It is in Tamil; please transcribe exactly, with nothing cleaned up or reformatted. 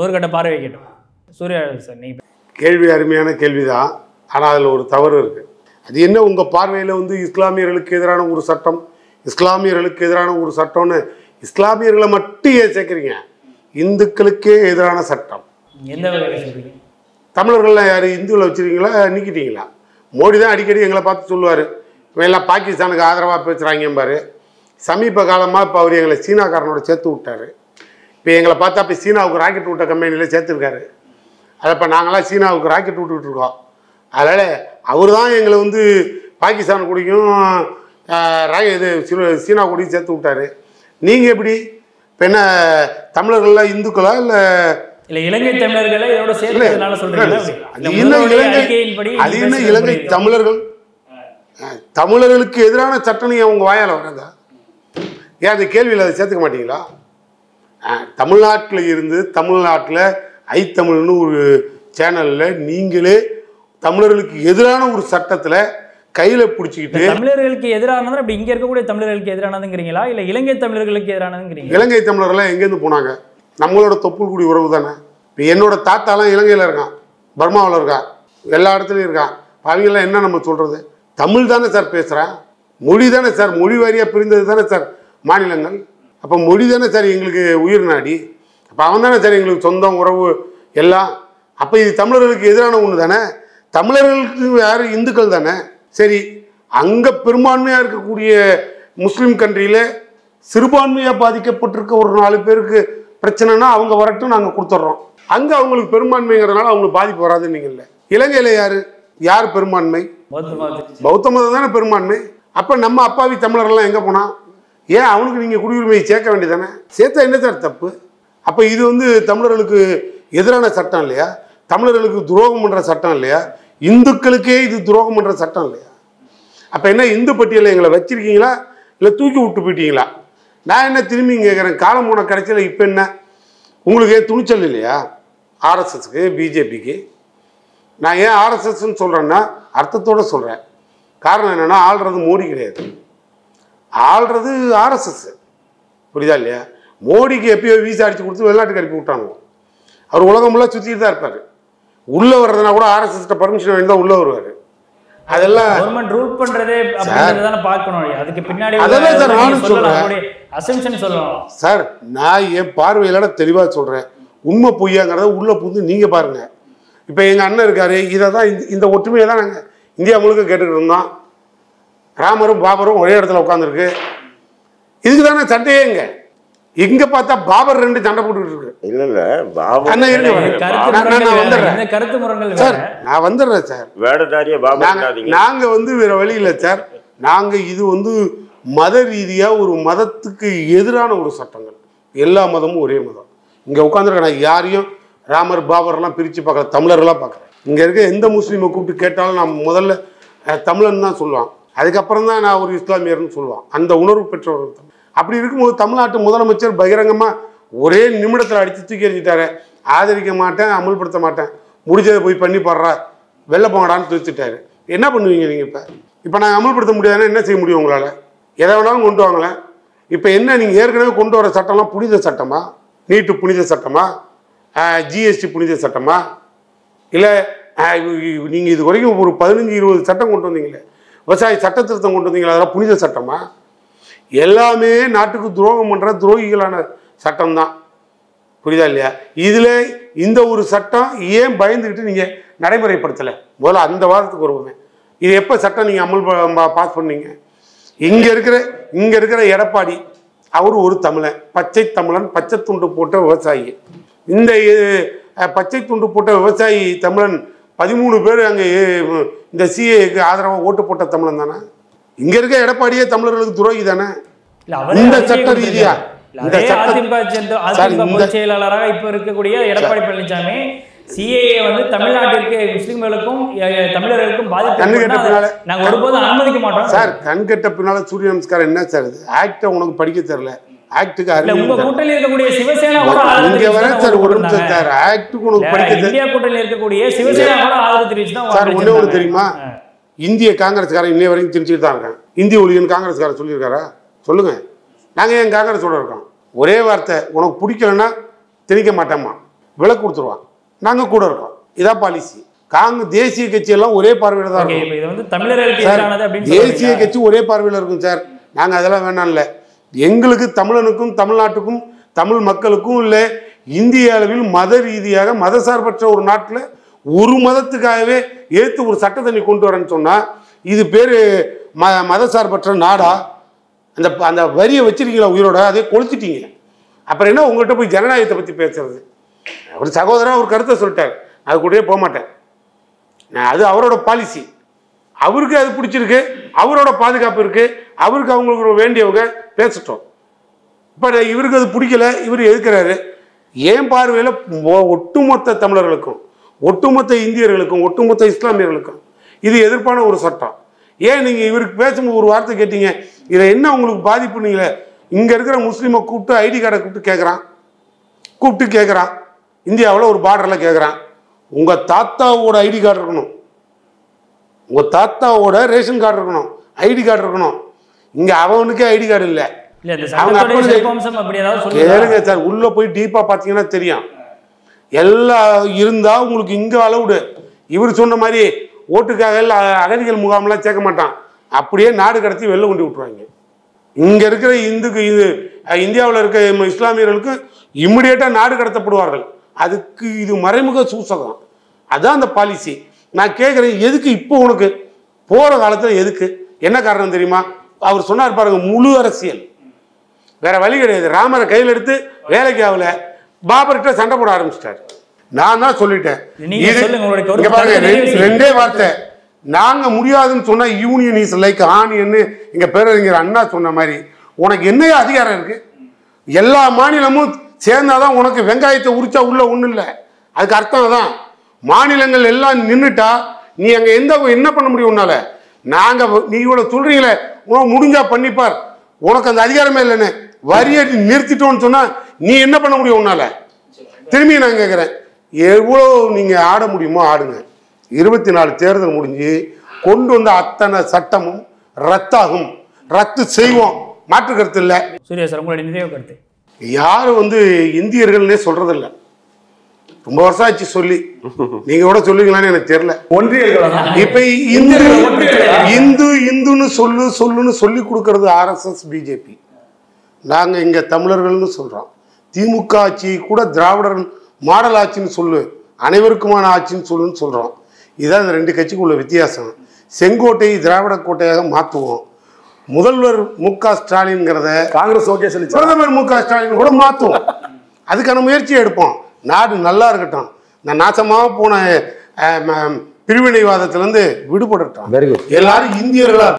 ஒரு கட்ட பார்வை கேட்டோம். சூர்யா சார் நீங்கள் கேள்வி அருமையான கேள்விதான், ஆனால் அதில் ஒரு தவறு இருக்குது. அது என்ன, உங்கள் பார்வையில் வந்து இஸ்லாமியர்களுக்கு எதிரான ஒரு சட்டம், இஸ்லாமியர்களுக்கு எதிரான ஒரு சட்டம்னு இஸ்லாமியர்களை மட்டும் ஏன் சேர்க்குறீங்க? இந்துக்களுக்கே எதிரான சட்டம் என்ன சொல்கிறீங்க? தமிழர்கள்லாம் யார், இந்துவில் வச்சுருக்கீங்களா நீக்கிட்டீங்களா? மோடி தான் அடிக்கடி எங்களை பார்த்து சொல்லுவார், எல்லாம் பாகிஸ்தானுக்கு ஆதரவாக பேசுகிறாங்கம்பார். சமீப காலமாக இப்போ அவர் எங்களை சீனாக்காரனோட சேர்த்து விட்டார். இப்போ எங்களை பார்த்தா இப்போ சீனாவுக்கு ராக்கெட் விட்ட கம்பெனியில் சேர்த்துருக்காரு. அதை இப்போ நாங்களாம் சீனாவுக்கு ராக்கெட் விட்டுக்கிட்டுருக்கோம். அதனால் அவர் தான் எங்களை வந்து பாகிஸ்தான் கூடயும் ரா இது சீனா கூடயும் சேர்த்து விட்டார். நீங்கள் எப்படி இப்போ என்ன, தமிழர்கள்லாம் இந்துக்களா இல்லை இலங்கை தமிழர்களா? இதோட சேர்த்து அது என்ன, இலங்கை தமிழர்கள் தமிழர்களுக்கு எதிரான சட்டணி அவங்க வாயால் வராதா? ஏன் அந்த கேள்வியில் அதை சேர்த்துக்க மாட்டீங்களா? தமிழ்நாட்டில் இருந்து தமிழ்நாட்டில் ஐத்தமிழ்னு ஒரு சேனலில் நீங்களே தமிழர்களுக்கு எதிரான ஒரு சட்டத்தில் கையில் பிடிச்சிக்கிட்டு தமிழர்களுக்கு எதிரானது, அப்படி இங்கே இருக்கக்கூடிய தமிழர்களுக்கு எதிரானதுங்கிறீங்களா இல்லை இலங்கை தமிழர்களுக்கு எதிரானதுங்கிறீங்க? இலங்கை தமிழர்கள்லாம் எங்கேருந்து போனாங்க? நம்மளோட தொப்புள்குடி உறவு தானே. இப்போ என்னோட தாத்தாலாம் இலங்கையில் இருக்கான், பர்மாவில் இருக்கான், எல்லா இடத்துலையும் இருக்கான். அவங்களாம் என்ன நம்ம சொல்கிறது? தமிழ் தானே சார் பேசுகிறேன், மொழி தானே சார், மொழி வாரியாக பிரிந்தது தானே சார் மாநிலங்கள். அப்போ மொழி தானே சார் எங்களுக்கு உயிர் நாடி, அப்போ அவன் தானே சார் எங்களுக்கு சொந்தம் உறவு எல்லாம். அப்போ இது தமிழர்களுக்கு எதிரான ஒன்று தானே, தமிழர்களுக்கு யார் இந்துக்கள் தானே. சரி, அங்கே பெரும்பான்மையாக இருக்கக்கூடிய முஸ்லீம் கண்ட்ரியில் சிறுபான்மையாக பாதிக்கப்பட்டிருக்க ஒரு நாலு பேருக்கு பிரச்சனைனா அவங்க வரட்டும், நாங்கள் கொடுத்துட்றோம். அங்கே அவங்களுக்கு பெரும்பான்மைங்கிறதுனால அவங்களுக்கு பாதிப்பு வராதுன்னு நீங்கள் இல்லை. இலங்கையில் யார் யார் பெரும்பான்மை? பௌத்த மதம் தானே பெரும்பான்மை. அப்போ நம்ம அப்பாவி தமிழர்கள்லாம் எங்கே போனால்? ஏன் அவனுக்கு நீங்கள் குடியுரிமையை சேர்க்க வேண்டியதானே? சேர்த்தா என்ன சார் தப்பு? அப்போ இது வந்து தமிழர்களுக்கு எதிரான சட்டம் இல்லையா? தமிழர்களுக்கு துரோகம் பண்ணுற சட்டம் இல்லையா? இந்துக்களுக்கே இது துரோகம் பண்ணுற சட்டம் இல்லையா? அப்போ என்ன, இந்து பட்டியலில் எங்களை வச்சுருக்கீங்களா இல்லை தூக்கி விட்டு போயிட்டீங்களா? நான் என்ன திரும்பி கேட்குறேன், காலம் போன கடைசியில் இப்போ என்ன உங்களுக்கு ஏன் துணிச்சல் இல்லையா ஆர்எஸ்எஸ்க்கு பிஜேபிக்கு? நான் ஏன் ஆர்எஸ்எஸ்ன்னு சொல்கிறேன்னா அர்த்தத்தோடு சொல்கிறேன். காரணம் என்னென்னா, ஆள்றது மோடி கிடையாது, ஆள்றது ஆர்எஸ்எஸ். புரியுதா இல்லையா? மோடிக்கு எப்பயோ வீசா அடித்து கொடுத்து வெளிநாட்டுக்கு அனுப்பி விட்டாங்க. அவர் உலகம் ஃபுல்லாக சுற்றிட்டு தான் இருப்பார். உள்ளே வர்றதுனா கூட ஆர்எஸ்எஸ்கிட்ட பர்மிஷன் வேணும் தான் உள்ளே வருவார். அதெல்லாம் கவர்மெண்ட் ரூல் பண்ணுறதே தானே பார்க்கணும். அதுக்கு பின்னாடி அதெல்லாம் சார் நானும் சொல்கிறேன், அசம்ஷன் சொல்லலாம் சார். நான் என் பார்வையில தெளிவாக சொல்கிறேன், உண்மை பொய்யாங்கிறத உள்ளே புகுந்து நீங்கள் பாருங்கள். இப்போ எங்கள் அண்ணன் இருக்காரு, இதை தான் இந்த ஒற்றுமையை தான் நாங்கள் இந்தியா முழுக்க கேட்டுக்கிட்டு இருந்தோம். ராமரும் பாபரும் ஒரே இடத்துல உட்காந்துருக்கு, இதுக்கு தானே சண்டையேங்க. எங்க பார்த்தா பாபர் ரெண்டு சண்டை போட்டுக்கிட்டு இருக்கு. இல்லை இல்லை வந்துடுறேன் சார், நான் வந்துடுறேன் சார். நாங்கள் வந்து வேற வழி இல்லை சார், நாங்கள் இது வந்து மத ரீதியாக ஒரு மதத்துக்கு எதிரான ஒரு சட்டங்கள். எல்லா மதமும் ஒரே மதம். இங்கே உட்காந்துருக்க நான் யாரையும் ராமர் பாபர்லாம் பிரித்து பார்க்குற தமிழர்களாக பார்க்குறேன். இங்கே இருக்க எந்த முஸ்லீமை கூப்பிட்டு கேட்டாலும் நான் முதல்ல தமிழன் தான் சொல்லுவான், அதுக்கப்புறம் தான் நான் ஒரு இஸ்லாமியர்னு சொல்லுவான். அந்த உணர்வு பெற்றவர்கள். அப்படி இருக்கும்போது தமிழ்நாட்டு முதலமைச்சர் பகிரங்கமாக ஒரே நிமிடத்தில் அடித்து தூக்கி எறிஞ்சிட்டாரு. ஆதரிக்க மாட்டேன், அமுல்படுத்த மாட்டேன், முடிஞ்சதை போய் பண்ணி போடுறா வெளில போங்கடான்னு துவைச்சிட்டாரு. என்ன பண்ணுவீங்க நீங்கள் இப்போ? இப்போ நாங்கள் அமுல்படுத்த முடியாதுன்னா என்ன செய்ய முடியும் உங்களால்? எதை வேணாலும் கொண்டு வாங்களேன். இப்போ என்ன, நீங்கள் ஏற்கனவே கொண்டு வர சட்டம்லாம் புனித சட்டமா? நீட்டு புனித சட்டமா? ஜிஎஸ்டி புனித சட்டமா? இல்லை நீங்கள் இது வரைக்கும் ஒரு பதினஞ்சு இருபது சட்டம் கொண்டு வந்தீங்களே, விவசாய சட்ட திருத்தம் கொண்டு வந்தீங்களா, அதெல்லாம் புனித சட்டமா? எல்லாமே நாட்டுக்கு துரோகம் பண்ணுற துரோகிகளான சட்டம் தான். புரியுதா இல்லையா? இதில் இந்த ஒரு சட்டம் ஏன் பயந்துக்கிட்டு நீங்கள் நடைமுறைப்படுத்தலை? முதல்ல அந்த வாதத்துக்கு வருவோமே, இது எப்போ சட்டம் நீங்கள் அமல் பாஸ் பண்ணீங்க? இங்கே இருக்கிற இங்கே இருக்கிற எடப்பாடி அவர் ஒரு தமிழன், பச்சை தமிழன், பச்சை துண்டு போட்ட விவசாயி. இந்த பச்சை துண்டு போட்ட விவசாயி தமிழன் பதிமூணு பேர் அங்கே இந்த சிஏக்கு ஆதரவாக ஓட்டு போட்ட தமிழன் தானே. இங்கே இருக்க எடப்பாடியே தமிழர்களுக்கு துரோகி தானே இந்த சட்ட ரீதியா. இந்த சட்ட செயலாளராக இப்போ இருக்கக்கூடிய எடப்பாடி பழனிசாமி சிஏஏ வந்து தமிழ்நாட்டிற்கு முஸ்லீம்களுக்கும் தமிழர்களுக்கும் பாதிப்பு நாங்கள் ஒருபோதும் அனுமதிக்க மாட்டோம் சார். கண் கட்ட பின்னால சூரிய நமஸ்காரம் என்ன சார்? இது ஆக்டை உனக்கு படிக்க தெரியல, தெரியுமா? இந்திய காங்கிரஸ்காரன் இன்னைய வரைக்கும் திரிச்சுட்டு தான் இருக்கான். இந்திய ஒளியன் காங்கிரஸ்காரன் சொல்லியிருக்காரா சொல்லுங்க? நாங்க ஏன் காங்கிரஸோட இருக்கோம்? ஒரே வார்த்தை, உனக்கு பிடிக்கலன்னா திணிக்க மாட்டோமா, விலை கொடுத்துருவான், நாங்கள் கூட இருக்கோம். இதான் பாலிசி. காங்கிரஸ் தேசிய கட்சியெல்லாம் ஒரே பார்வையில் தான் இருக்கும். தேசிய கட்சி ஒரே பார்வையில் இருக்கும் சார், நாங்கள் அதெல்லாம் வேணாம். இல்லை எங்களுக்கு தமிழனுக்கும் தமிழ்நாட்டுக்கும் தமிழ் மக்களுக்கும் இல்லை இந்திய அளவில் மத ரீதியாக மதசார்பற்ற ஒரு நாட்டில் ஒரு மதத்துக்காகவே ஏற்று ஒரு சட்டத்தை நீ கொண்டு வரேன்னு சொன்னால் இது பேர் ம மதசார்பற்ற நாடா? அந்த அந்த வரியை வச்சுருக்கீங்களா உயிரோட? அதே கொளுத்துட்டீங்க. அப்புறம் என்ன உங்கள்கிட்ட போய் ஜனநாயகத்தை பற்றி பேசுறது? ஒரு சகோதரன் ஒரு கருத்தை சொல்லிட்டார், அது கூடயே போக மாட்டேன். அது அவரோட பாலிசி, அவருக்கு அது பிடிச்சிருக்கு, அவரோட பாதுகாப்பு இருக்குது, அவருக்கு அவங்களுக்கு வேண்டியவங்க பேசிட்டோம். இப்போ இவருக்கு அது பிடிக்கல, இவர் எதிர்க்கிறாரு. ஏன் பார்வையில் ஒட்டுமொத்த தமிழர்களுக்கும் ஒட்டுமொத்த இந்தியர்களுக்கும் ஒட்டுமொத்த இஸ்லாமியர்களுக்கும் இது எதிர்ப்பான ஒரு சட்டம். ஏன் நீங்கள் இவருக்கு பேசும்போது ஒரு வார்த்தை கேட்டீங்க, இதை என்ன உங்களுக்கு பாதிப்புன்னீங்களே? இங்கே இருக்கிற முஸ்லீமை கூப்பிட்டு ஐடி கார்டை கூப்பிட்டு கேட்குறான் கூப்பிட்டு கேட்குறான் இந்தியாவில் ஒரு பார்டரில் கேட்குறான். உங்கள் தாத்தாவோட ஐடி கார்டு இருக்கணும், உங்கள் தாத்தாவோட ரேஷன் கார்டு இருக்கணும், ஐடி கார்டு இருக்கணும். இங்கே அவனுக்கே ஐடி கார்டு இல்லை. கேளுங்க சார், உள்ளே போய் டீப்பாக பார்த்தீங்கன்னா தெரியும். எல்லா இருந்தால் உங்களுக்கு இங்கே அளவுடு. இவர் சொன்ன மாதிரி ஓட்டுக்காக அகதிகள் முகாம்லாம் சேர்க்க மாட்டான், அப்படியே நாடு கடத்தி வெளில கொண்டு விட்டுருவாங்க. இங்கே இருக்கிற இந்துக்கு இது இந்தியாவில் இருக்கிற இஸ்லாமியர்களுக்கு இம்மிடியேட்டாக நாடு கடத்தப்படுவார்கள். அதுக்கு இது மறைமுக சூசகம். அதுதான் அந்த பாலிசி. நான் கேட்குறேன், எதுக்கு இப்போ உனக்கு போகிற காலத்தில் எதுக்கு? என்ன காரணம் தெரியுமா? அவர் சொன்னார் பாருங்க, முழு அரசியல், வேற வழி கிடையாது. ராமரை கையில் எடுத்து வேலைக்கு ஆகல, பாபர்கிட்ட சண்டை போட ஆரம்பிச்சிட்டார். நான் தான் சொல்லிட்டேன், ரெண்டே வார்த்தை, நாங்க முடியாதுன்னு சொன்னா யூனியனிஸ் லைக் ஆனியன்னு எங்க பேரறிஞர் அண்ணா சொன்ன மாதிரி உனக்கு என்ன அதிகாரம் இருக்கு? எல்லா மாநிலமும் சேர்ந்தாதான் உனக்கு வெங்காயத்தை உரிச்சா உள்ள ஒண்ணு இல்லை. அதுக்கு அர்த்தம் தான், மாநிலங்கள் எல்லாம் நின்றுட்டா நீ அங்க எந்த என்ன பண்ண முடியும் உன்னால? நாங்க நீ இவ்வளவு சொல்றீங்களே, உனக்கு முடிஞ்சா பண்ணிப்பார், உனக்கு அந்த அதிகாரமே இல்லைன்னு வரியை நிறுத்திட்டோன்னு சொன்னா நீ என்ன பண்ண முடியும் உன்னால? திரும்பி நான் கேட்குறேன், எவ்வளோ நீங்க ஆட முடியுமோ ஆடுங்க. இருபத்தி நாலு தேர்தல் முடிஞ்சு கொண்டு வந்த அத்தனை சட்டமும் ரத்தாகும், ரத்து செய்வோம், மாற்று கருத்து இல்லை. சூர்யா சார், உங்களுடைய நிறைவு கருத்து? யாரும் வந்து இந்தியர்கள்னே சொல்றதில்லை, ரொம்ப வருஷம் ஆச்சு சொல்லி. நீங்க கூட சொல்லுவீங்களான்னு எனக்கு தெரியல. ஒன்றிய இப்ப இந்து இந்து இந்துன்னு சொல்லு சொல்லுன்னு சொல்லி கொடுக்கறது ஆர்எஸ்எஸ் பிஜேபி. நாங்க இங்க தமிழர்கள்னு சொல்றோம். திமுக ஆட்சி கூட திராவிடர் மாடல் ஆட்சின்னு சொல்லு, அனைவருக்குமான ஆட்சின்னு சொல்லுன்னு சொல்கிறோம். இதுதான் இந்த ரெண்டு கட்சிக்கு உள்ள வித்தியாசம். செங்கோட்டையை திராவிட கோட்டையாக மாற்றுவோம். முதல்வர் மு க ஸ்டாலின்ங்கிறத காங்கிரஸ் ஓகே சொல்லி பிரதமர் மு க ஸ்டாலின் கூட மாற்றுவோம். அதுக்கான முயற்சியை எடுப்போம். நாடு நல்லா இருக்கட்டும். இந்த நாசமாக போன பிரிவினைவாதத்திலேருந்து விடுபடட்டும். எல்லாரும் இந்தியர்களாக